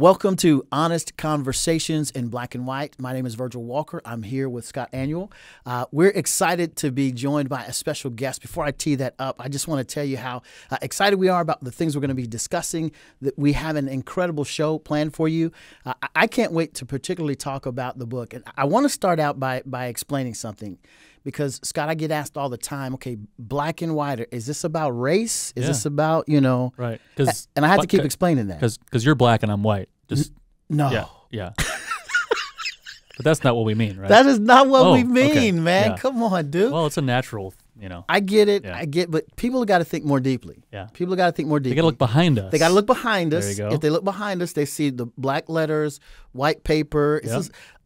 Welcome to Honest Conversations in Black and White. My name is Virgil Walker. I'm here with Scott Aniol. We're excited to be joined by a special guest. Before I tee that up, I just want to tell you how excited we are about the things we're going to be discussing. That we have an incredible show planned for you. I can't wait to particularly talk about the book. And I want to start out by explaining something. Because, Scott, I get asked all the time, okay, black and white, is this about race? Is this about, you know? Right. And I have to keep explaining that. Because you're black and I'm white. No. Yeah. Yeah. But that's not what we mean, right? That is not what we mean, man. Yeah. Come on, dude. Well, it's a natural, you know. I get it. Yeah. But people got to think more deeply. Yeah. People got to think more deeply. They got to look behind us. They got to look behind us. There you go. If they look behind us, they see the black letters, white paper. Yep.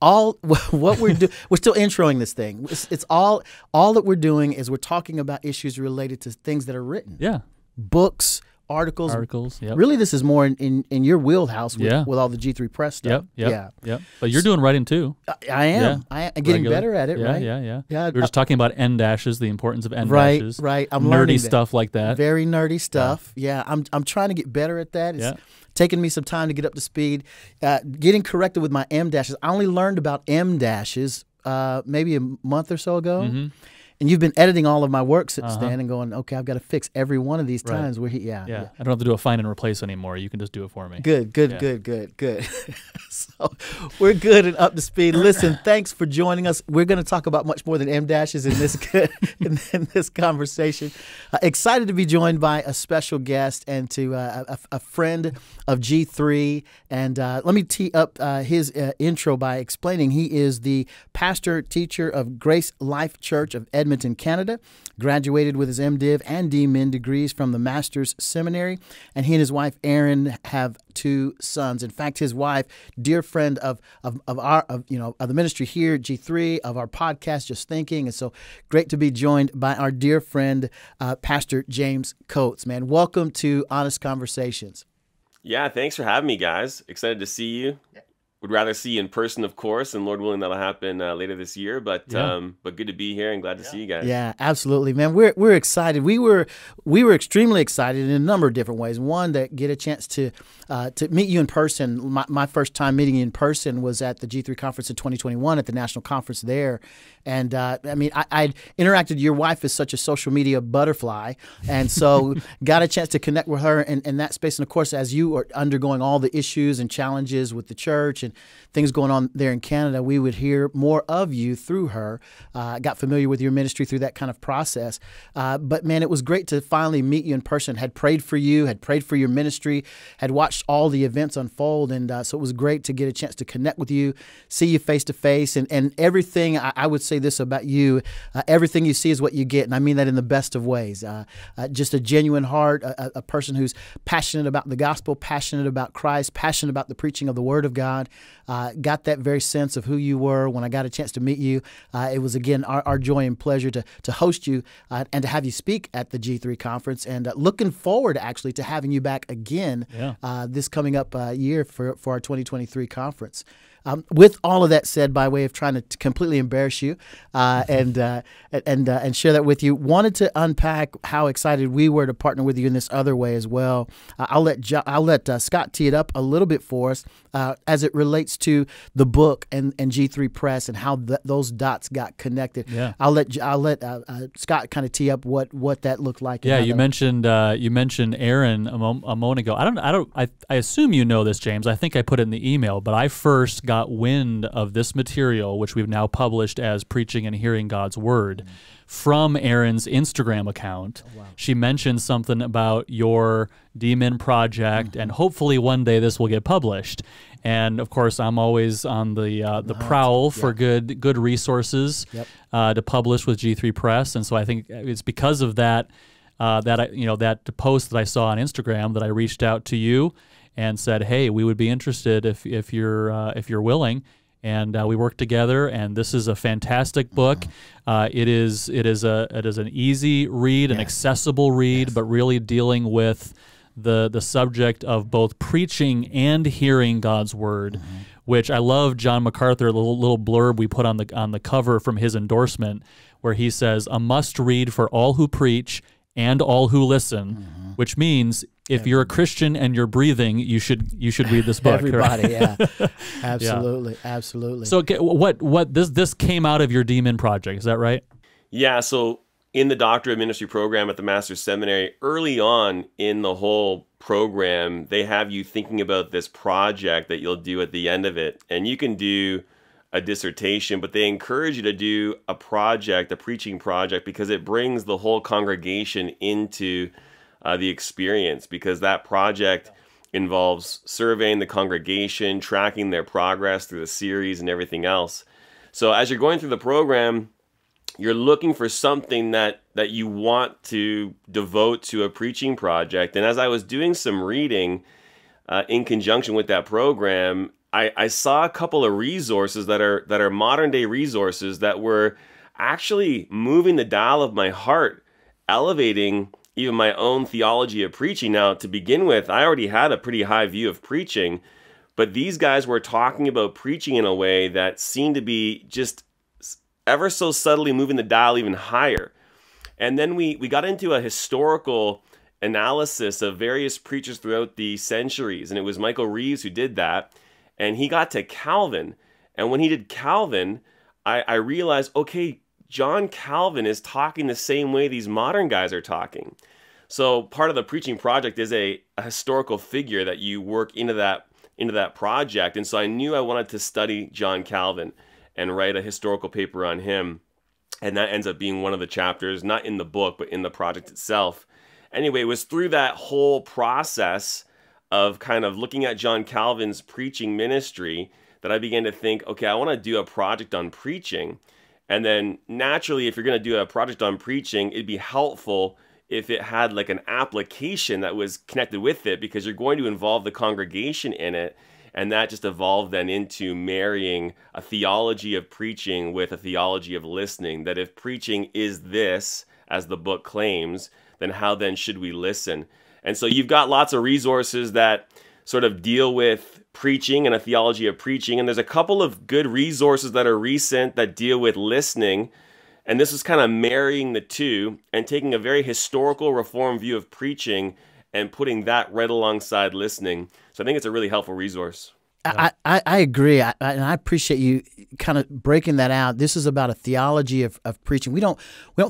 We're still introing this thing. It's all that we're doing is we're talking about issues related to things that are written. Yeah. Books, articles. Yep. Really, this is more in your wheelhouse with all the G3 Press stuff. Yep. But you're doing writing too. I am. Yeah. I am getting better at it. Yeah, right? Yeah. We were just talking about end dashes, the importance of end dashes. Right. I'm learning nerdy stuff like that. Very nerdy stuff. Yeah. I'm trying to get better at that. It's taking me some time to get up to speed. Getting corrected with my M dashes. I only learned about M dashes maybe a month or so ago. Mm-hmm. And you've been editing all of my work since then and going, okay, I've got to fix every one of these times. Where I don't have to do a find and replace anymore. You can just do it for me. Good. So we're good and up to speed. Listen, thanks for joining us. We're going to talk about much more than M dashes in this in this conversation. Excited to be joined by a special guest and to a friend of G3. And let me tee up his intro by explaining he is the pastor teacher of Grace Life Church of Edmond, Canada, graduated with his MDiv and DMin degrees from the Master's Seminary, and he and his wife Erin have two sons. In fact, his wife, dear friend of the ministry here at G3, of our podcast, Just Thinking, and so great to be joined by our dear friend, Pastor James Coates. Man, welcome to Honest Conversations. Yeah, thanks for having me, guys. Excited to see you. Would rather see you in person, of course, and Lord willing, that'll happen later this year. But but good to be here and glad to see you guys. Yeah, absolutely, man. We're excited. We were extremely excited in a number of different ways. One, to get a chance to meet you in person. My first time meeting you in person was at the G3 Conference in 2021 at the national conference there. And I mean, I'd interacted. Your wife is such a social media butterfly, and so got a chance to connect with her in that space. And of course, as you are undergoing all the issues and challenges with the church and things going on there in Canada, we would hear more of you through her. Got familiar with your ministry through that kind of process. But man, it was great to finally meet you in person. Had prayed for you, had prayed for your ministry, had watched all the events unfold. And so it was great to get a chance to connect with you, see you face to face. And everything, I would say this about you, everything you see is what you get. And I mean that in the best of ways. Just a genuine heart, a person who's passionate about the gospel, passionate about Christ, passionate about the preaching of the Word of God. Got that very sense of who you were when I got a chance to meet you. It was, again, our joy and pleasure to host you and to have you speak at the G3 Conference, and looking forward, actually, to having you back again this coming up year for our 2023 conference. With all of that said, by way of trying to completely embarrass you and share that with you, wanted to unpack how excited we were to partner with you in this other way as well. I'll let Scott tee it up a little bit for us as it relates to the book and G3 Press and how those dots got connected. Yeah. I'll let Scott kind of tee up what that looked like. Yeah, you mentioned Erin a moment ago. I assume you know this, James. I think I put it in the email, but I first got wind of this material, which we've now published as Preaching and Hearing God's Word, from Erin's Instagram account. Oh, wow. She mentioned something about your DMin project, and hopefully one day this will get published. And of course, I'm always on the prowl for good resources to publish with G3 Press, and so I think it's because of that that post that I saw on Instagram that I reached out to you and said, "Hey, we would be interested if you're willing." And we worked together, and this is a fantastic book. It is an easy read, an accessible read, but really dealing with the subject of both preaching and hearing God's word, which I love. John MacArthur, little blurb we put on the cover from his endorsement, where he says, "A must read for all who preach and all who listen, mm-hmm. which means if you're a Christian and you're breathing, you should read this book. Everybody, right? Yeah, absolutely, yeah. Absolutely. So, okay, what this came out of your Demon Project? Is that right? Yeah. So in the Doctorate of Ministry program at the Master's Seminary, early on in the whole program, they have you thinking about this project that you'll do at the end of it, and you can do a dissertation, but they encourage you to do a project, a preaching project, because it brings the whole congregation into the experience, because that project involves surveying the congregation, tracking their progress through the series and everything else. So as you're going through the program, you're looking for something that you want to devote to a preaching project. And as I was doing some reading in conjunction with that program, I saw a couple of resources that are modern day resources that were actually moving the dial of my heart, elevating even my own theology of preaching. Now, to begin with, I already had a pretty high view of preaching, but these guys were talking about preaching in a way that seemed to be just ever so subtly moving the dial even higher. And then we got into a historical analysis of various preachers throughout the centuries, and it was Michael Reeves who did that. And he got to Calvin. And when he did Calvin, I realized, okay, John Calvin is talking the same way these modern guys are talking. So part of the preaching project is a historical figure that you work into that project. And so I knew I wanted to study John Calvin and write a historical paper on him. And that ends up being one of the chapters, not in the book, but in the project itself. Anyway, it was through that whole process of kind of looking at John Calvin's preaching ministry that I began to think, okay, I want to do a project on preaching. And then naturally, if you're going to do a project on preaching, it'd be helpful if it had like an application that was connected with it, because you're going to involve the congregation in it. And that just evolved then into marrying a theology of preaching with a theology of listening, that if preaching is this, as the book claims, then how then should we listen? And so you've got lots of resources that sort of deal with preaching and a theology of preaching. And there's a couple of good resources that are recent that deal with listening. And this is kind of marrying the two and taking a very historical reform view of preaching and putting that right alongside listening. So I think it's a really helpful resource. Yeah. I agree, and I appreciate you kind of breaking that out. This is about a theology of preaching. We don't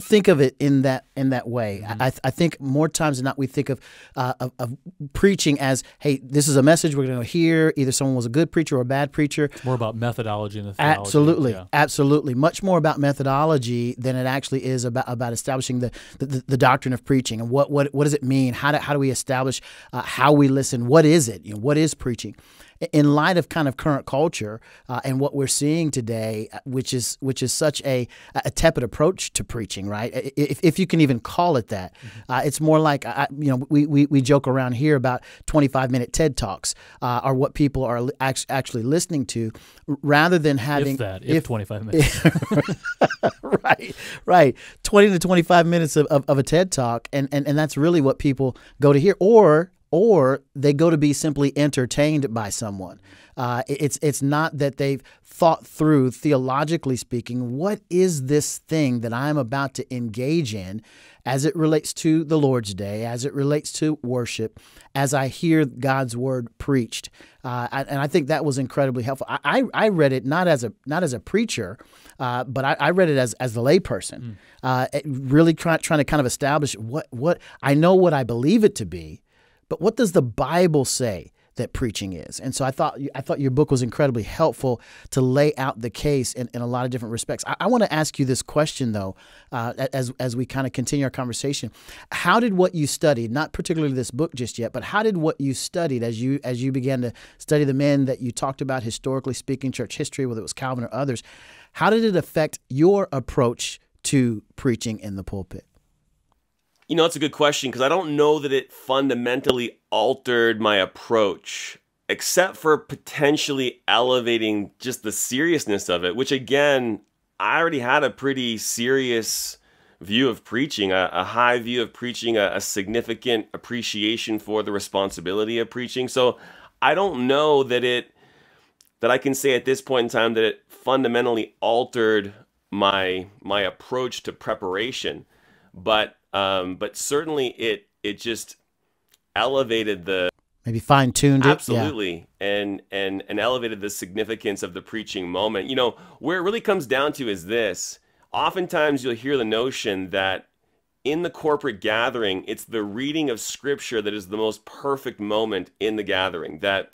think of it in that way. Mm-hmm. I think more times than not we think of preaching as, hey, this is a message we're going to hear. Either someone was a good preacher or a bad preacher. It's more about methodology than the theology. Absolutely, yeah. Absolutely, much more about methodology than it actually is about establishing the doctrine of preaching and what does it mean? How do we establish how we listen? What is it? You know, what is preaching? In light of kind of current culture and what we're seeing today, which is such a tepid approach to preaching, right? If you can even call it that, mm-hmm. It's more like we joke around here about 25-minute TED Talks are what people are actually listening to, rather than having if 25 minutes, right, 20 to 25 minutes of a TED Talk, and that's really what people go to hear, or they go to be simply entertained by someone. It's not that they've thought through, theologically speaking, what is this thing that I'm about to engage in as it relates to the Lord's Day, as it relates to worship, as I hear God's Word preached. And I think that was incredibly helpful. I read it not as a preacher, but I read it as the layperson, really trying to kind of establish what I know what I believe it to be, but what does the Bible say that preaching is? And so I thought your book was incredibly helpful to lay out the case in a lot of different respects. I want to ask you this question, though, as we kind of continue our conversation. How did what you studied, not particularly this book just yet, but how did what you studied as you began to study the men that you talked about, historically speaking, church history, whether it was Calvin or others, how did it affect your approach to preaching in the pulpit? You know, it's a good question, because I don't know that it fundamentally altered my approach, except for potentially elevating just the seriousness of it, which, again, I already had a pretty serious view of preaching, a high view of preaching, a significant appreciation for the responsibility of preaching. So I don't know that I can say at this point in time that it fundamentally altered my approach to preparation, but But certainly it just elevated the maybe fine-tuned it. Absolutely. Yeah. And elevated the significance of the preaching moment. You know, where it really comes down to is this. Oftentimes you'll hear the notion that in the corporate gathering, it's the reading of Scripture that is the most perfect moment in the gathering. That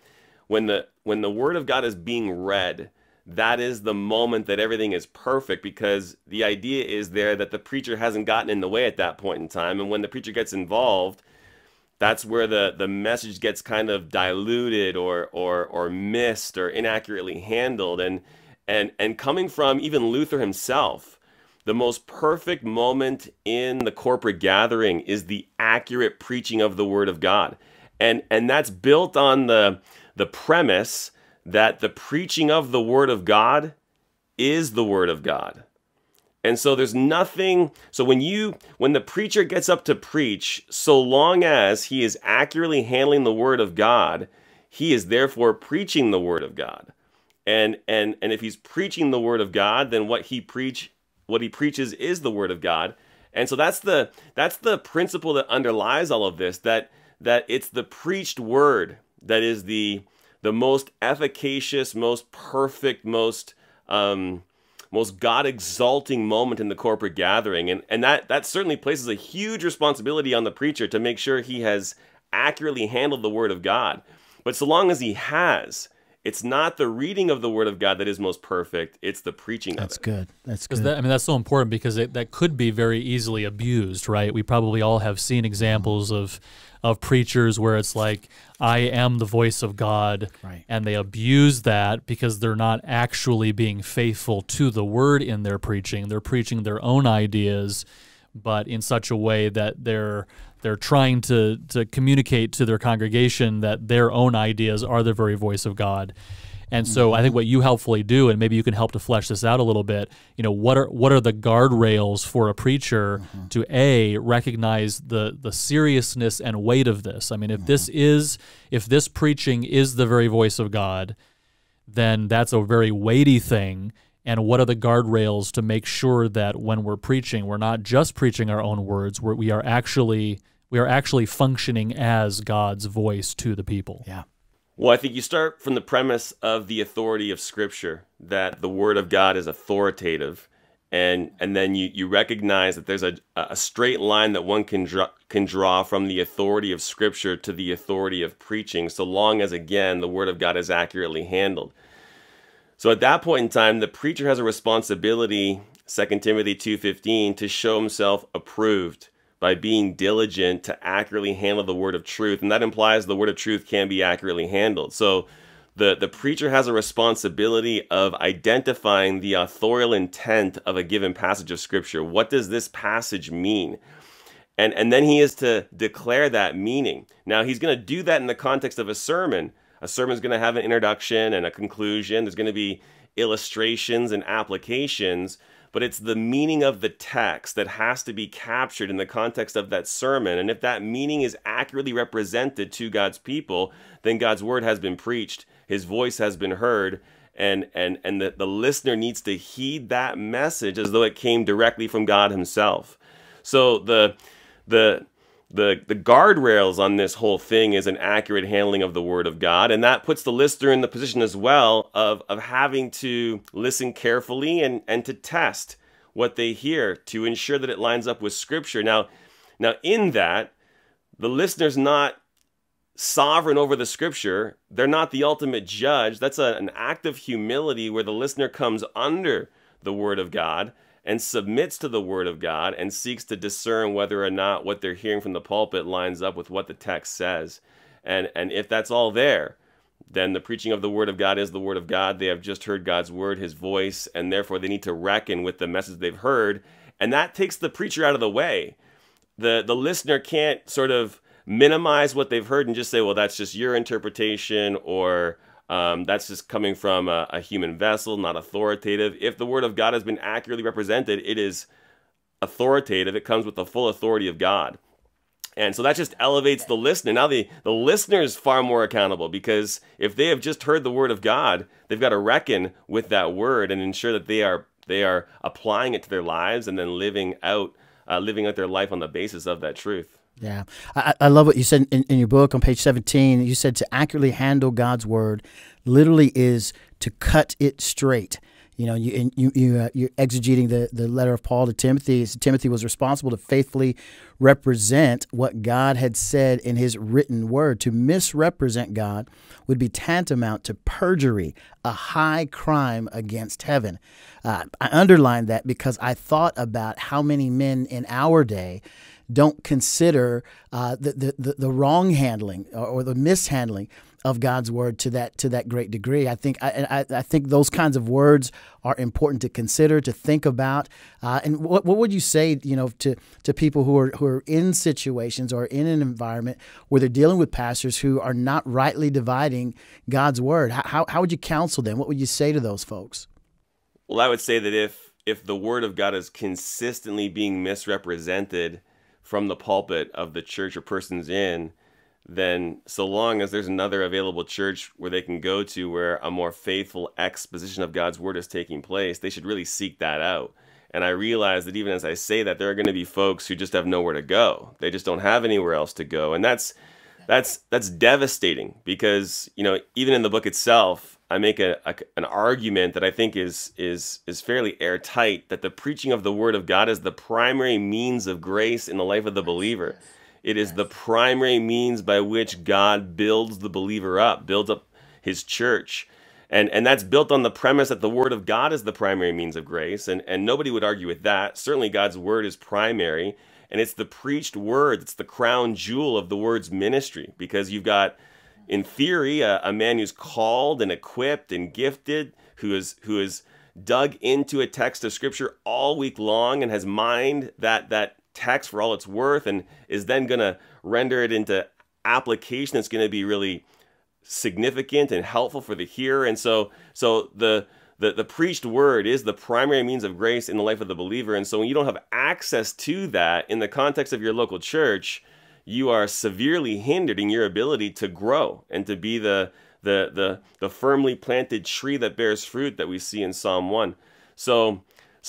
when the Word of God is being read, that is the moment that everything is perfect, because the idea is there that the preacher hasn't gotten in the way at that point in time. And when the preacher gets involved, that's where the message gets kind of diluted or missed or inaccurately handled. And coming from even Luther himself, the most perfect moment in the corporate gathering is the accurate preaching of the Word of God. And that's built on the premise that the preaching of the Word of God is the Word of God. And so there's nothing, so when the preacher gets up to preach, so long as he is accurately handling the Word of God, he is therefore preaching the Word of God. And if he's preaching the Word of God, then what he preaches is the Word of God. And so that's the principle that underlies all of this, that it's the preached word that is the most efficacious, most perfect, most God-exalting moment in the corporate gathering. And that certainly places a huge responsibility on the preacher to make sure he has accurately handled the Word of God. But so long as he has, it's not the reading of the Word of God that is most perfect, it's the preaching of it. That's good. That's good. I mean, that's so important, because that could be very easily abused, right? We probably all have seen examples of preachers where it's like, I am the voice of God, right, and they abuse that because they're not actually being faithful to the Word in their preaching. They're preaching their own ideas, but in such a way that they're trying to communicate to their congregation that their own ideas are the very voice of God. And so I think what you helpfully do, and maybe you can help to flesh this out a little bit, you know, what are the guardrails for a preacher to A, recognize the seriousness and weight of this? I mean, if this preaching is the very voice of God, then that's a very weighty thing. And what are the guardrails to make sure that when we're preaching, we're not just preaching our own words, we are actually functioning as God's voice to the people? Yeah. Well, I think you start from the premise of the authority of Scripture, that the Word of God is authoritative, and then you recognize that there's a straight line that one can draw from the authority of Scripture to the authority of preaching, so long as, again, the Word of God is accurately handled. So at that point in time, the preacher has a responsibility, 2 Timothy 2:15, to show himself approved by being diligent to accurately handle the word of truth. And that implies the word of truth can be accurately handled. So the preacher has a responsibility of identifying the authorial intent of a given passage of Scripture. What does this passage mean? And then he is to declare that meaning. Now, he's going to do that in the context of a sermon. A sermon is going to have an introduction and a conclusion. There's going to be illustrations and applications. But it's the meaning of the text that has to be captured in the context of that sermon. And if that meaning is accurately represented to God's people, then God's word has been preached, his voice has been heard, and the listener needs to heed that message as though it came directly from God himself. So the guardrails on this whole thing is an accurate handling of the Word of God, and that puts the listener in the position as well of having to listen carefully and to test what they hear to ensure that it lines up with Scripture. Now in that, the listener's not sovereign over the Scripture. They're not the ultimate judge. That's an act of humility where the listener comes under the Word of God and submits to the Word of God and seeks to discern whether or not what they're hearing from the pulpit lines up with what the text says. And if that's all there, then the preaching of the Word of God is the Word of God. They have just heard God's Word, his voice, and therefore they need to reckon with the message they've heard. And that takes the preacher out of the way. The listener can't sort of minimize what they've heard and just say, well, that's just your interpretation, or that's just coming from a human vessel, not authoritative. If the Word of God has been accurately represented, it is authoritative. It comes with the full authority of God. And so that just elevates the listener. Now the listener is far more accountable, because if they have just heard the Word of God, they've got to reckon with that Word and ensure that they are applying it to their lives and then living out living out their life on the basis of that truth. Yeah. I love what you said in your book on page 17. You said to accurately handle God's word literally is to cut it straight. You know, you're exegeting the letter of Paul to Timothy. So Timothy was responsible to faithfully represent what God had said in his written word. To misrepresent God would be tantamount to perjury, a high crime against heaven. I underlined that because I thought about how many men in our day don't consider the wrong handling or the mishandling of God's word to that great degree. I think those kinds of words are important to consider, to think about. And what would you say, you know, to people who are in situations or in an environment where they're dealing with pastors who are not rightly dividing God's word? How would you counsel them? What would you say to those folks? Well, I would say that if the word of God is consistently being misrepresented from the pulpit of the church or person's in, then so long as there's another available church where they can go to where a more faithful exposition of God's word is taking place, they should really seek that out. And I realize that even as I say that, there are going to be folks who just have nowhere to go. They just don't have anywhere else to go. And that's devastating because, you know, even in the book itself, I make an argument that I think is fairly airtight, that the preaching of the word of God is the primary means of grace in the life of the believer. It is the primary means by which God builds the believer up, builds up his church. And that's built on the premise that the word of God is the primary means of grace. And nobody would argue with that. Certainly God's word is primary. And it's the preached word that's the crown jewel of the word's ministry. Because you've got, in theory, a man who's called and equipped and gifted, who is dug into a text of scripture all week long and has mined that text for all it's worth and is then going to render it into application that's going to be really significant and helpful for the hearer. And so the preached word is the primary means of grace in the life of the believer. And so when you don't have access to that in the context of your local church, you are severely hindered in your ability to grow and to be the firmly planted tree that bears fruit that we see in Psalm 1. So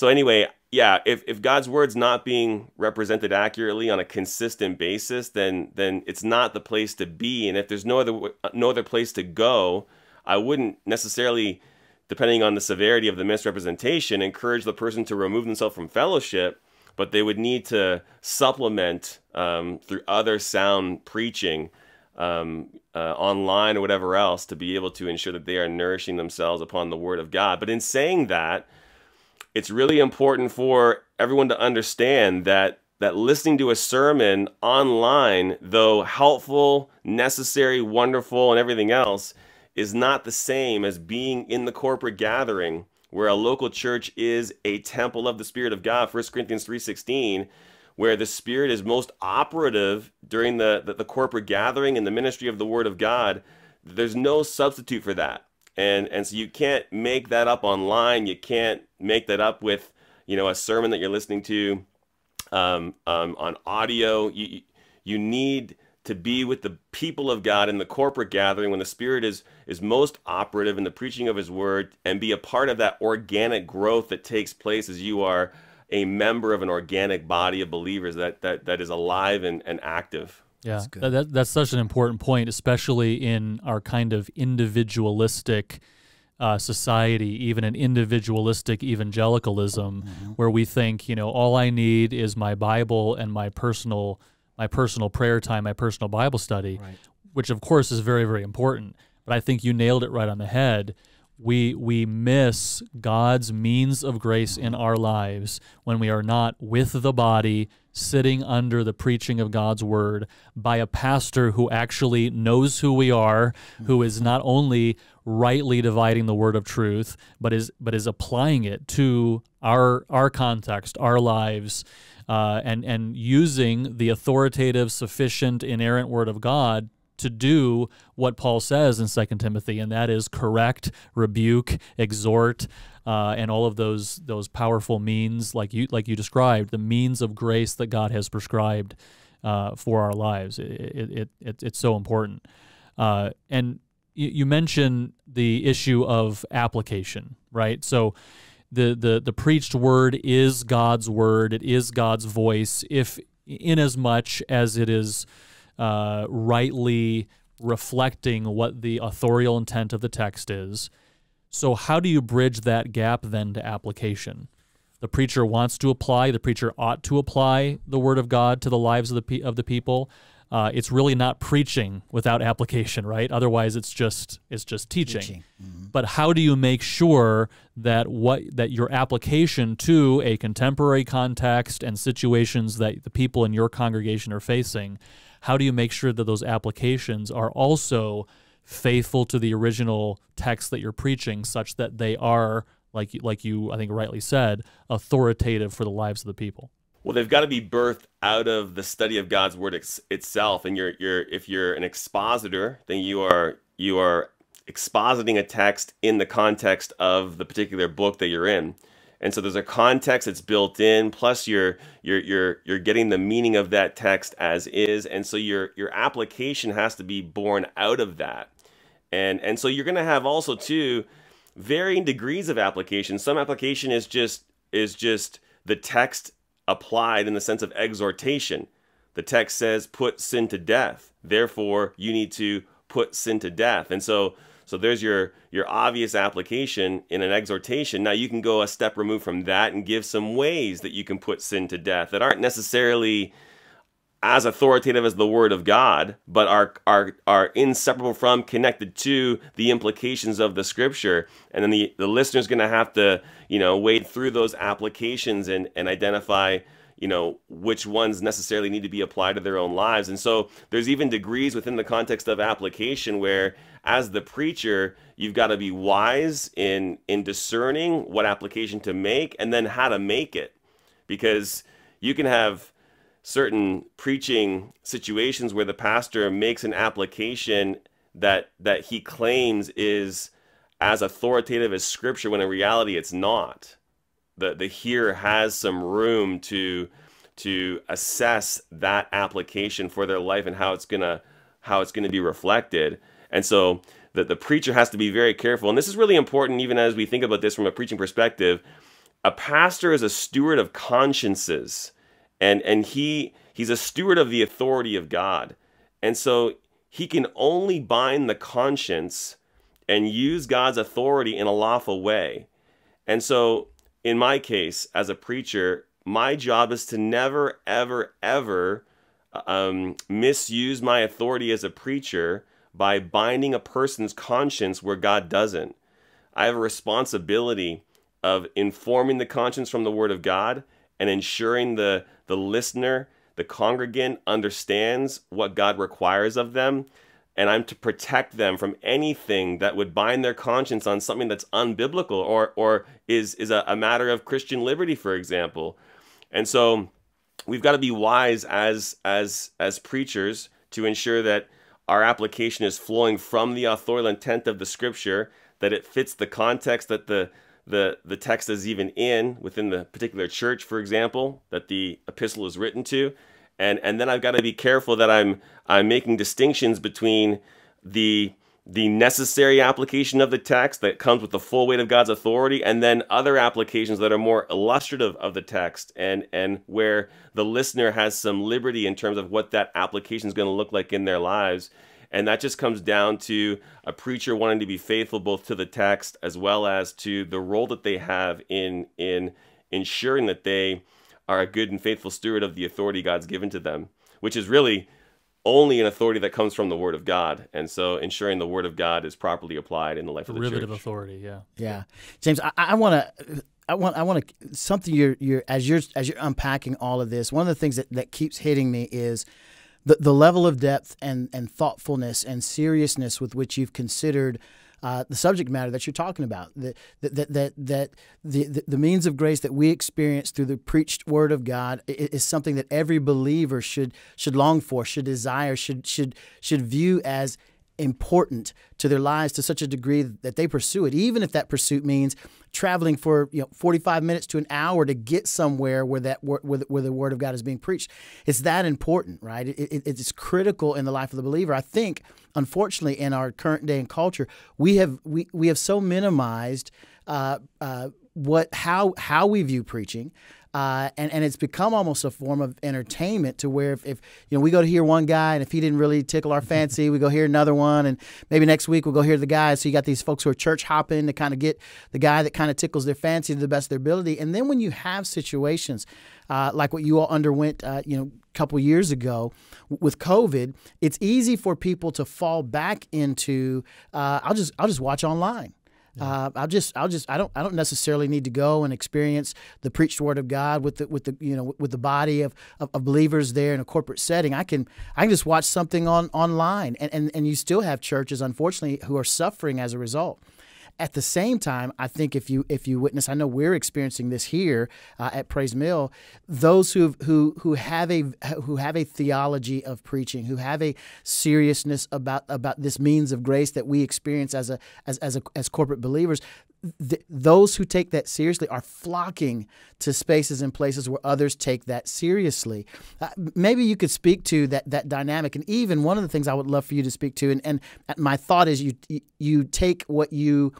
anyway, yeah, if God's word's not being represented accurately on a consistent basis, then it's not the place to be. And if there's no other place to go, I wouldn't necessarily, depending on the severity of the misrepresentation, encourage the person to remove themselves from fellowship, but they would need to supplement through other sound preaching online or whatever else to be able to ensure that they are nourishing themselves upon the word of God. But in saying that, it's really important for everyone to understand that listening to a sermon online, though helpful, necessary, wonderful, and everything else, is not the same as being in the corporate gathering where a local church is a temple of the Spirit of God, 1 Corinthians 3:16, where the Spirit is most operative during the corporate gathering and the ministry of the Word of God. There's no substitute for that. And so you can't make that up online. You can't make that up with, you know, a sermon that you're listening to on audio. You need to be with the people of God in the corporate gathering when the Spirit is most operative in the preaching of His Word, and be a part of that organic growth that takes place as you are a member of an organic body of believers that is alive and active. Yeah, that's such an important point, especially in our kind of individualistic society, even in individualistic evangelicalism, mm-hmm. where we think, you know, all I need is my Bible and my personal prayer time, my personal Bible study, right. Which of course is very, very important. But I think you nailed it right on the head. We miss God's means of grace in our lives when we are not with the body, sitting under the preaching of God's word by a pastor who actually knows who we are, who is not only rightly dividing the word of truth, but is applying it to our context, our lives, and using the authoritative, sufficient, inerrant word of God to do what Paul says in 2 Timothy, and that is correct, rebuke, exhort, and all of those powerful means, like you described, the means of grace that God has prescribed for our lives. It's so important. And you mentioned the issue of application, right? So the preached word is God's word. It is God's voice, if inasmuch as it is rightly reflecting what the authorial intent of the text is. So how do you bridge that gap then to application? The preacher wants to apply, the preacher ought to apply the Word of God to the lives of the people. It's really not preaching without application, right? Otherwise, it's just teaching. Mm-hmm. But how do you make sure that that your application to a contemporary context and situations that the people in your congregation are facing, how do you make sure that those applications are also faithful to the original text that you're preaching, such that they are, like you, I think, rightly said, authoritative for the lives of the people? Well, they've got to be birthed out of the study of God's word itself. And if you're an expositor, then you are expositing a text in the context of the particular book that you're in. And so there's a context that's built in. Plus, you're getting the meaning of that text as is, and so your application has to be born out of that. And so you're going to have also too varying degrees of application. Some application is just the text applied in the sense of exhortation. The text says, "Put sin to death." Therefore, you need to put sin to death. And so there's your obvious application in an exhortation. Now you can go a step removed from that and give some ways that you can put sin to death that aren't necessarily as authoritative as the Word of God, but are inseparable from, connected to the implications of the Scripture. And then the listener's going to have to, wade through those applications and identify, which ones necessarily need to be applied to their own lives. And so there's even degrees within the context of application where, as the preacher, you've got to be wise in discerning what application to make and then how to make it. Because you can have certain preaching situations where the pastor makes an application that he claims is as authoritative as Scripture, when in reality it's not. The hearer has some room to assess that application for their life and how it's gonna be reflected. And so the preacher has to be very careful. And this is really important, even as we think about this from a preaching perspective. A pastor is a steward of consciences. And he's a steward of the authority of God. And so he can only bind the conscience and use God's authority in a lawful way. And so in my case, as a preacher, my job is to never, ever, ever misuse my authority as a preacher by binding a person's conscience where God doesn't. I have a responsibility of informing the conscience from the Word of God and ensuring the listener, the congregant, understands what God requires of them. And I'm to protect them from anything that would bind their conscience on something that's unbiblical or is a matter of Christian liberty, for example. And so we've got to be wise as preachers to ensure that our application is flowing from the authorial intent of the Scripture, that it fits the context that the text is even in, within the particular church, for example, that the epistle is written to. And then I've got to be careful that I'm making distinctions between the necessary application of the text that comes with the full weight of God's authority, and then other applications that are more illustrative of the text and where the listener has some liberty in terms of what that application is going to look like in their lives. And that just comes down to a preacher wanting to be faithful both to the text as well as to the role that they have in ensuring that they are a good and faithful steward of the authority God's given to them, which is really only an authority that comes from the Word of God. And so ensuring the Word of God is properly applied in the life of the church. Derivative authority, yeah. Yeah. James, I want something as you're unpacking all of this, one of the things that keeps hitting me is the level of depth and thoughtfulness and seriousness with which you've considered the subject matter that you're talking about, the means of grace that we experience through the preached Word of God is something that every believer should long for, should desire, should view as important to their lives, to such a degree that they pursue it, even if that pursuit means traveling for 45 minutes to an hour to get somewhere where the Word of God is being preached. It's that important, right? It's critical in the life of the believer. I think, unfortunately, in our current day and culture, we have so minimized how we view preaching. And it's become almost a form of entertainment to where if you know, we go to hear one guy and if he didn't really tickle our fancy, we go hear another one, and maybe next week we'll go hear the guy. So you got these folks who are church hopping to kind of get the guy that kind of tickles their fancy to the best of their ability. And then when you have situations like what you all underwent, you know, a couple years ago with COVID, it's easy for people to fall back into I'll just watch online. Yeah. I don't necessarily need to go and experience the preached word of God with the body of believers there in a corporate setting. I can just watch something online, and you still have churches, unfortunately, who are suffering as a result. At the same time, I think if you witness, I know we're experiencing this here at Praise Mill. Those who have a theology of preaching, who have a seriousness about this means of grace that we experience as corporate believers. Those who take that seriously are flocking to spaces and places where others take that seriously. Maybe you could speak to that dynamic, and even one of the things I would love for you to speak to. And my thought is you take what you've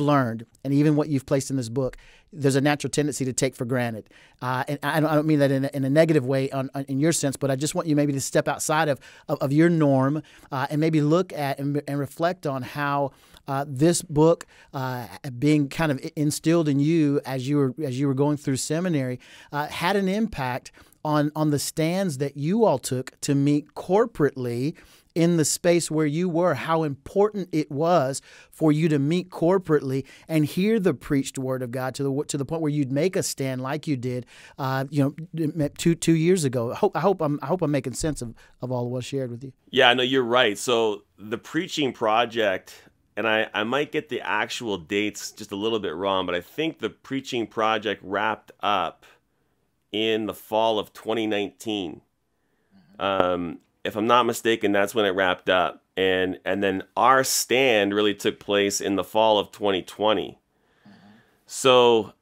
learned, and even what you've placed in this book. There's a natural tendency to take for granted, and I don't mean that in a negative way in your sense, but I just want you maybe to step outside of your norm and maybe look at and reflect on how this book being kind of instilled in you as you were going through seminary had an impact on the stands that you all took to meet corporately in the space where you were, how important it was for you to meet corporately and hear the preached word of God to the point where you'd make a stand like you did, you know, two years ago. I hope I'm making sense of all of what's shared with you. Yeah, no, you're right. So the preaching project, and I might get the actual dates just a little bit wrong, but I think the preaching project wrapped up in the fall of 2019. If I'm not mistaken, that's when it wrapped up. And then our stand really took place in the fall of 2020. Mm-hmm. So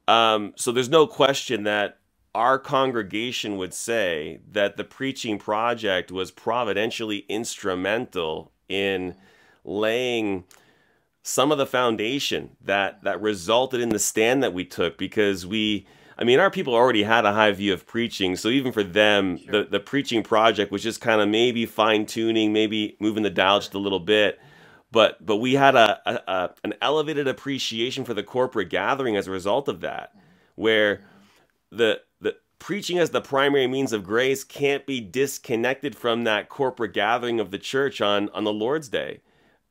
there's no question that our congregation would say that the preaching project was providentially instrumental in laying some of the foundation that resulted in the stand that we took, because our people already had a high view of preaching, so even for them, sure, the preaching project was just kind of maybe fine-tuning, maybe moving the dial just a little bit, but we had an elevated appreciation for the corporate gathering as a result of that, where the preaching as the primary means of grace can't be disconnected from that corporate gathering of the church on the Lord's Day,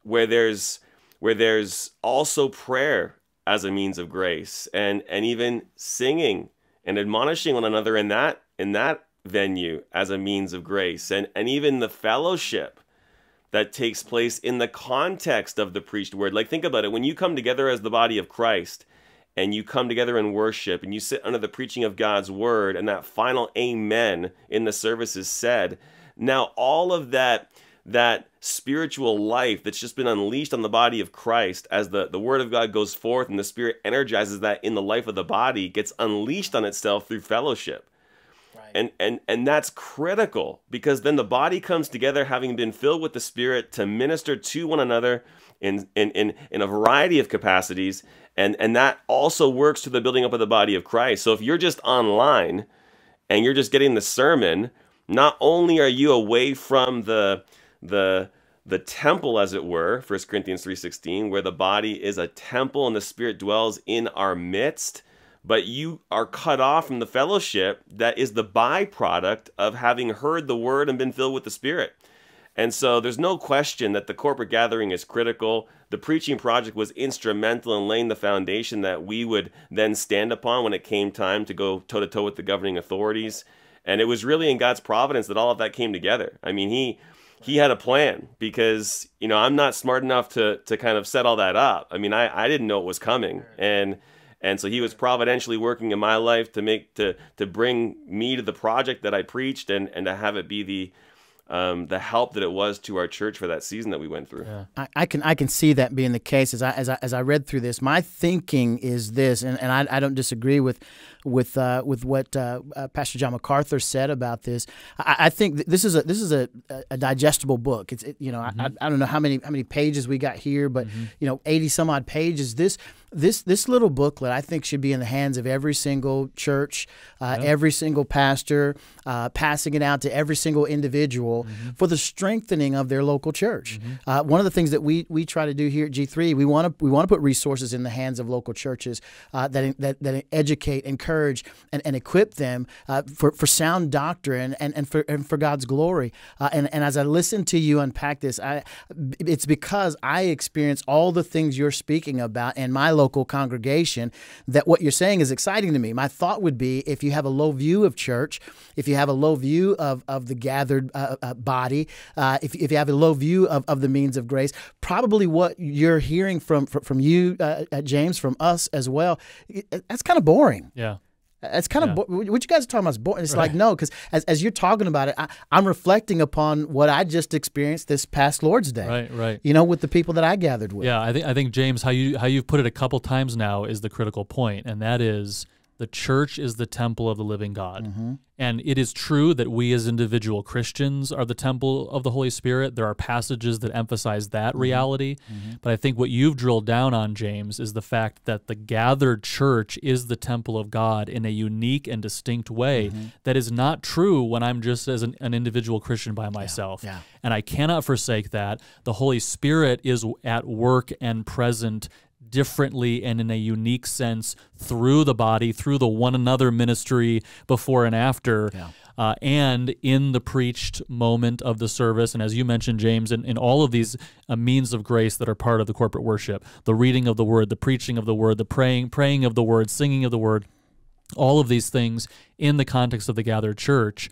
where there's also prayer as a means of grace, and even singing and admonishing one another in that venue as a means of grace, and even the fellowship that takes place in the context of the preached word. Like, think about it. When you come together as the body of Christ and you come together in worship and you sit under the preaching of God's word, and that final amen in the service is said, now all of that spiritual life that's just been unleashed on the body of Christ as the word of God goes forth and the Spirit energizes that in the life of the body gets unleashed on itself through fellowship. Right. And that's critical, because then the body comes together having been filled with the Spirit to minister to one another in a variety of capacities. And that also works to the building up of the body of Christ. So if you're just online and you're just getting the sermon, not only are you away from the temple, as it were, 1 Corinthians 3:16, where the body is a temple and the Spirit dwells in our midst, but you are cut off from the fellowship that is the byproduct of having heard the word and been filled with the Spirit. And so there's no question that the corporate gathering is critical. The preaching project was instrumental in laying the foundation that we would then stand upon when it came time to go toe-to-toe with the governing authorities. And it was really in God's providence that all of that came together. I mean, He had a plan, because, you know, I'm not smart enough to kind of set all that up. I mean, I didn't know it was coming. And so he was providentially working in my life to bring me to the project that I preached, and to have it be the help that it was to our church for that season that we went through. Yeah. I can see that being the case. As I read through this, my thinking is this, and I don't disagree with what Pastor John MacArthur said about this. I think this is a digestible book. It's, you know, mm-hmm. I don't know how many pages we got here, but mm-hmm. you know, 80 some odd pages. This this little booklet, I think, should be in the hands of every single church, every single pastor, passing it out to every single individual for the strengthening of their local church. One of the things that we try to do here at G3, we want to put resources in the hands of local churches that educate, encourage, and equip them for sound doctrine and for God's glory. And as I listen to you unpack this, it's because I experience all the things you're speaking about in my local congregation, that what you're saying is exciting to me. My thought would be, if you have a low view of church, if you have a low view of the gathered body, if you have a low view of the means of grace, probably what you're hearing from you, James, from us as well, that's kind of boring. Yeah. It's kind of what you guys are talking about is boring. It's like, no, because as you're talking about it, I'm reflecting upon what I just experienced this past Lord's Day. Right, right. You know, with the people that I gathered with. Yeah, I think James, how you've put it a couple times now is the critical point, and that is the church is the temple of the living God. And it is true that we as individual Christians are the temple of the Holy Spirit. There are passages that emphasize that reality. But I think what you've drilled down on, James, is the fact that the gathered church is the temple of God in a unique and distinct way that is not true when I'm just as an individual Christian by myself. Yeah. Yeah. And I cannot forsake that. The Holy Spirit is at work and present differently and in a unique sense through the body, through the one another ministry before and after, and in the preached moment of the service. And as you mentioned, James, in all of these means of grace that are part of the corporate worship, the reading of the word, the preaching of the word, the praying of the word, singing of the word, all of these things in the context of the gathered church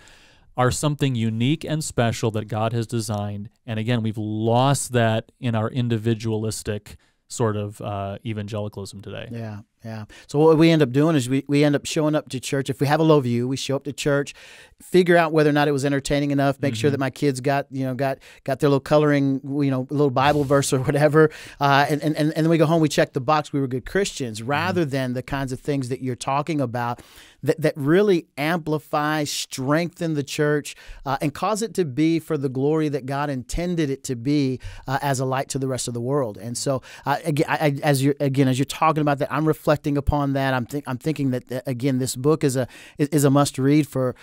are something unique and special that God has designed. And again, we've lost that in our individualistic sort of evangelicalism today. Yeah, yeah. So what we end up doing is we end up showing up to church. If we have a low view, we show up to church, figure out whether or not it was entertaining enough, make sure that my kids got their little coloring, little Bible verse or whatever, and then we go home, we check the box, we were good Christians, rather than the kinds of things that you're talking about that really amplify, strengthen the church, and cause it to be for the glory that God intended it to be, as a light to the rest of the world. And so, as you're talking about that, I'm reflecting upon that. I'm thinking that, again, this book is a must read for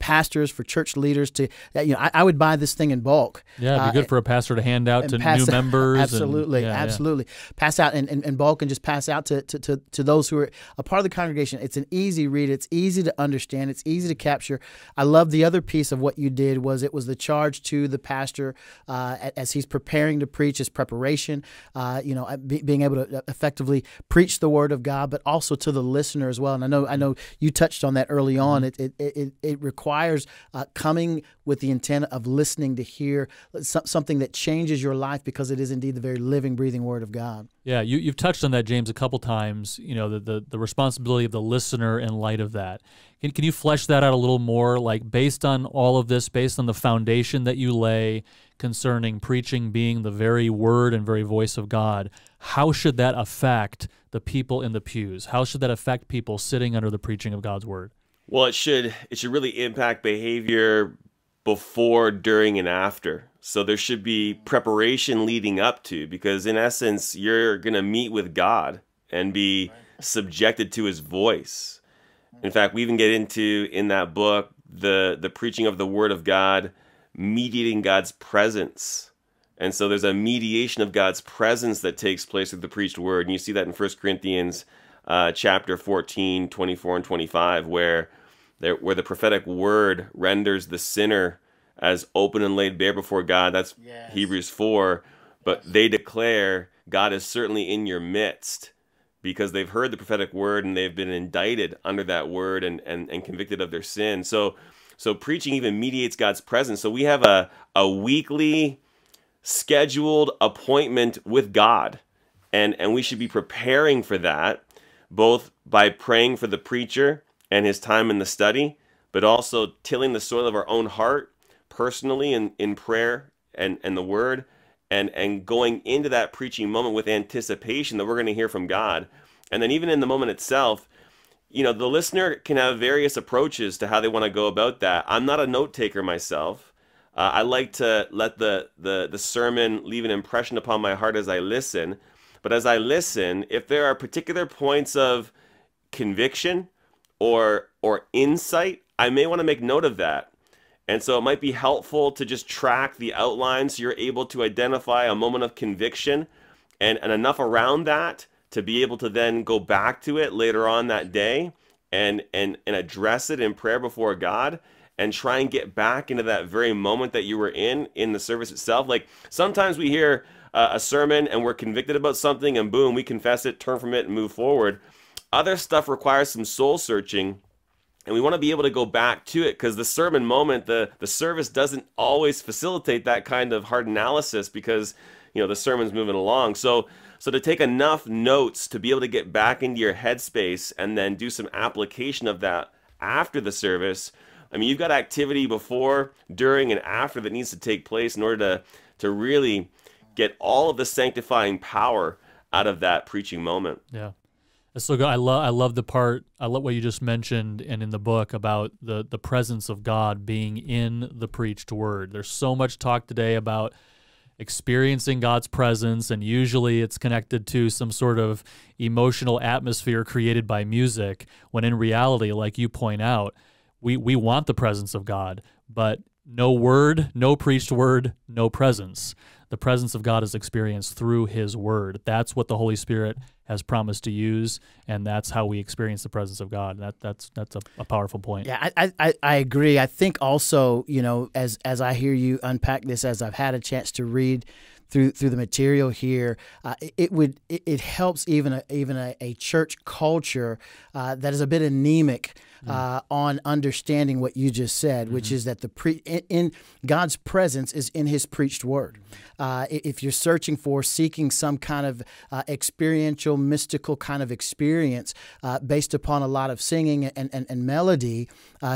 pastors, for church leaders. I would buy this thing in bulk. Yeah, it'd be good for a pastor to hand out to new members. Absolutely, absolutely. Pass out in bulk and just pass out to those who are a part of the congregation. It's an easy read. It's easy to understand. It's easy to capture. I love the other piece of what you did was the charge to the pastor as he's preparing to preach, his preparation, being able to effectively preach the word of God, but also to the listener as well. And I know you touched on that early on. It requires coming with the intent of listening to hear something that changes your life, because it is indeed the very living, breathing word of God. Yeah, you've touched on that, James, a couple times. The responsibility of the listener in light of that. Can you flesh that out a little more? Like, based on all of this, based on the foundation that you lay concerning preaching being the very word and very voice of God, how should that affect the people in the pews? How should that affect people sitting under the preaching of God's word? Well, it should really impact behavior before, during, and after. So there should be preparation leading up to, because in essence, you're going to meet with God and be subjected to his voice. In fact, we even get into, in that book, the preaching of the word of God, mediating God's presence. And so there's a mediation of God's presence that takes place with the preached word. And you see that in 1 Corinthians chapter 14, 24 and 25, where the prophetic word renders the sinner as open and laid bare before God. That's Hebrews 4. But they declare God is certainly in your midst, because they've heard the prophetic word and they've been indicted under that word and convicted of their sin. So preaching even mediates God's presence. So we have a weekly scheduled appointment with God, and we should be preparing for that, both by praying for the preacher and his time in the study, but also tilling the soil of our own heart personally in prayer and the word, and going into that preaching moment with anticipation that we're going to hear from God. And then even in the moment itself, the listener can have various approaches to how they want to go about that. I'm not a note taker myself. I like to let the sermon leave an impression upon my heart as I listen, But as I listen, if there are particular points of conviction or insight, I may want to make note of that. And so it might be helpful to just track the outline so you're able to identify a moment of conviction and enough around that to be able to then go back to it later on that day and address it in prayer before God and try and get back into that very moment that you were in the service itself. Like sometimes we hear a sermon and we're convicted about something and boom, we confess it, turn from it and move forward. Other stuff requires some soul searching. And we want to be able to go back to it because the sermon moment, the service doesn't always facilitate that kind of hard analysis because, you know, the sermon's moving along. So to take enough notes to be able to get back into your headspace and then do some application of that after the service. I mean, you've got activity before, during, and after that needs to take place in order to really get all of the sanctifying power out of that preaching moment. Yeah. So good. I love the part, I love what you just mentioned and in the book about the presence of God being in the preached word. There's so much talk today about experiencing God's presence, and usually it's connected to some sort of emotional atmosphere created by music, when in reality, like you point out, we want the presence of God, but no word, no preached word, no presence. The presence of God is experienced through his word. That's what the Holy Spirit has promised to use, and that's how we experience the presence of God. That's a powerful point. Yeah, I agree. I think also, you know, as I hear you unpack this, as I've had a chance to read through the material here, it helps even a church culture that is a bit anemic on understanding what you just said, which is that in God's presence is in his preached word. If you're seeking some kind of experiential, mystical kind of experience based upon a lot of singing and melody,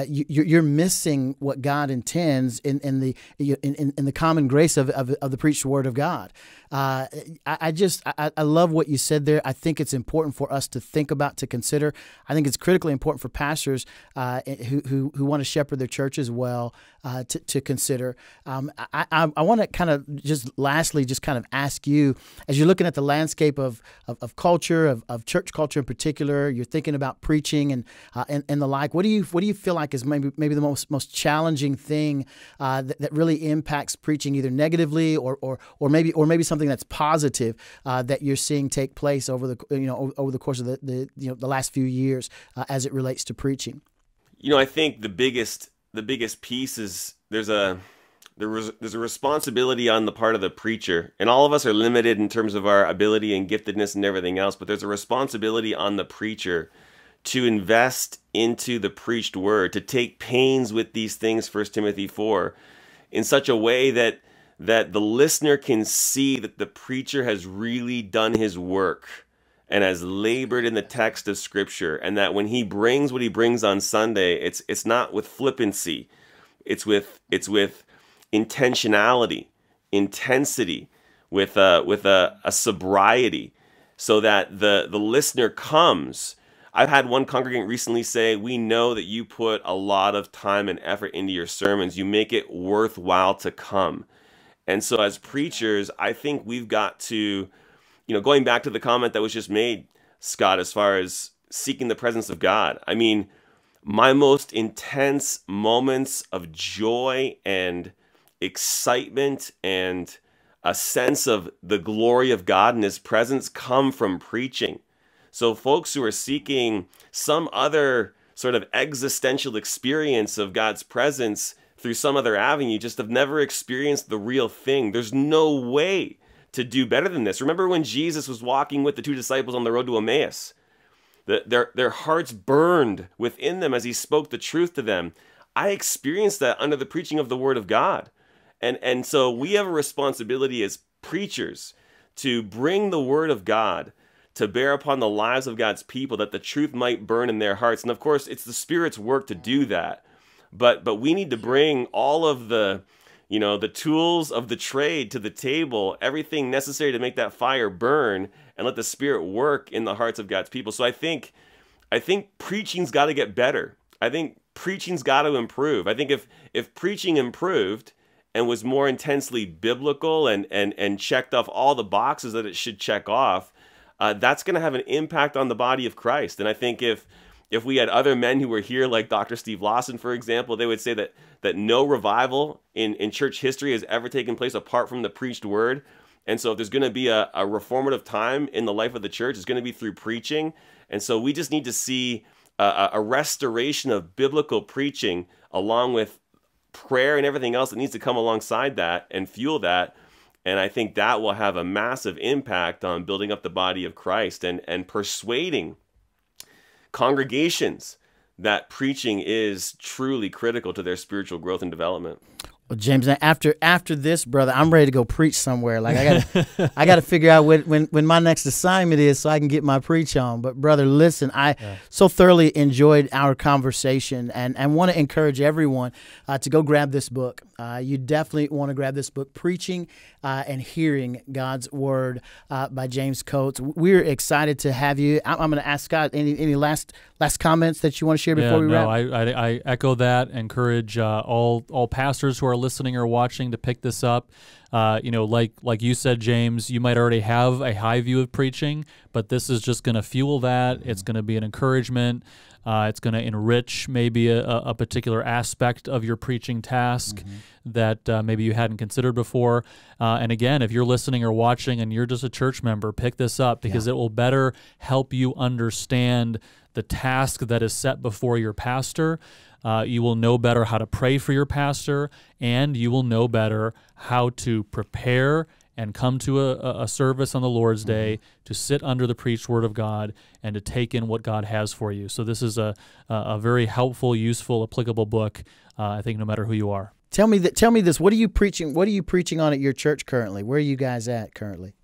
you're missing what God intends in the common grace of the preached word of God. I love what you said there. I think it's important for us to think about, to consider. I think it's critically important for pastors who want to shepherd their churches well to consider. I want to kind of just lastly just kind of ask you, as you're looking at the landscape of culture, of church culture in particular, you're thinking about preaching and the like. What do you feel like is maybe the most challenging thing that really impacts preaching, either negatively or maybe something that's positive that you're seeing take place over the over the course of the last few years as it relates to preaching? You know, I think the biggest piece is there's a responsibility on the part of the preacher, and all of us are limited in terms of our ability and giftedness and everything else, but there's a responsibility on the preacher to invest into the preached word, to take pains with these things, 1 Timothy 4, in such a way that the listener can see that the preacher has really done his work and has labored in the text of Scripture, and that when he brings what he brings on Sunday, it's not with flippancy, it's with intentionality, intensity, with a sobriety, so that the listener comes. I've had one congregant recently say, we know that you put a lot of time and effort into your sermons. You make it worthwhile to come. And so as preachers, I think we've got to, you know, going back to the comment that was just made, Scott, as far as seeking the presence of God. I mean, my most intense moments of joy and excitement and a sense of the glory of God and his presence come from preaching. So folks who are seeking some other sort of existential experience of God's presence through some other avenue just have never experienced the real thing. There's no way to do better than this. Remember when Jesus was walking with the two disciples on the road to Emmaus? Their hearts burned within them as he spoke the truth to them. I experienced that under the preaching of the Word of God. And so we have a responsibility as preachers to bring the Word of God to bear upon the lives of God's people, that the truth might burn in their hearts. And of course, it's the Spirit's work to do that. But we need to bring all of the, you know, the tools of the trade to the table, everything necessary to make that fire burn, and let the Spirit work in the hearts of God's people. So I think preaching's got to get better. I think preaching's got to improve. I think if preaching improved and was more intensely biblical and checked off all the boxes that it should check off, that's going to have an impact on the body of Christ. And I think if we had other men who were here, like Dr. Steve Lawson, for example, they would say that no revival in church history has ever taken place apart from the preached word. And so if there's going to be a reformative time in the life of the church, it's going to be through preaching. And so we just need to see a restoration of biblical preaching along with prayer and everything else that needs to come alongside that and fuel that. And I think that will have a massive impact on building up the body of Christ and persuading congregations that preaching is truly critical to their spiritual growth and development. Well, James, after this, brother, I'm ready to go preach somewhere. Like I gotta figure out when my next assignment is, so I can get my preach on. But brother, listen, I so thoroughly enjoyed our conversation, and want to encourage everyone to go grab this book. You definitely want to grab this book, Preaching and Hearing God's Word by James Coates. We're excited to have you. I'm going to ask Scott any last comments that you want to share before we wrap. I echo that. Encourage all pastors who are listening or watching to pick this up. You know, like you said, James, you might already have a high view of preaching, but this is just going to fuel that. It's going to be an encouragement. It's going to enrich maybe a particular aspect of your preaching task that maybe you hadn't considered before. And again, if you're listening or watching and you're just a church member, pick this up, because it will better help you understand the task that is set before your pastor. You will know better how to pray for your pastor, and you will know better how to prepare and come to a service on the Lord's Day to sit under the preached Word of God and to take in what God has for you. So this is a very helpful, useful, applicable book, I think, no matter who you are. Tell me this. What are you preaching? What are you preaching on at your church currently? Where are you guys at currently?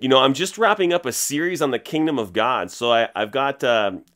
You know, I'm just wrapping up a series on the Kingdom of God. So I've got,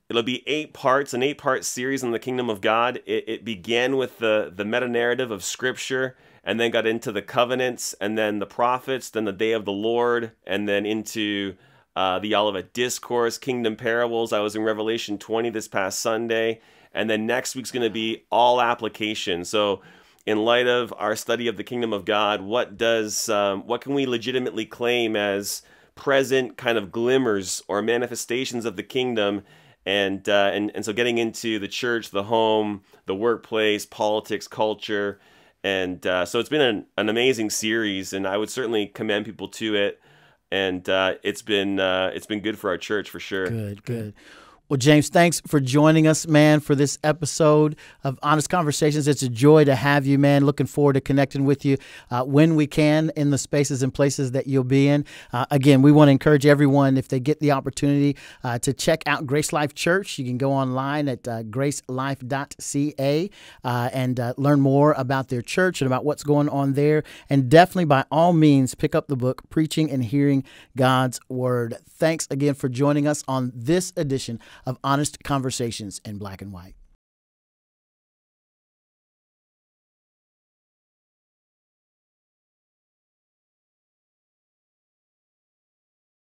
it'll be 8 parts, an 8-part series on the Kingdom of God. It began with the meta-narrative of Scripture, and then got into the covenants, and then the prophets, then the day of the Lord, and then into the Olivet Discourse, Kingdom Parables. I was in Revelation 20 this past Sunday. And then next week's going to be all application. So in light of our study of the Kingdom of God, what can we legitimately claim as present kind of glimmers or manifestations of the kingdom? And so getting into the church, the home, the workplace, politics, culture, and so it's been an amazing series, and I would certainly commend people to it. And it's been good for our church for sure. Good, good. Well, James, thanks for joining us, man, for this episode of Honest Conversations. It's a joy to have you, man. Looking forward to connecting with you when we can in the spaces and places that you'll be in. Again, we want to encourage everyone, if they get the opportunity, to check out Grace Life Church. You can go online at gracelife.ca and learn more about their church and about what's going on there. And definitely, by all means, pick up the book, Preaching and Hearing God's Word. Thanks again for joining us on this edition of Honest Conversations in Black and White.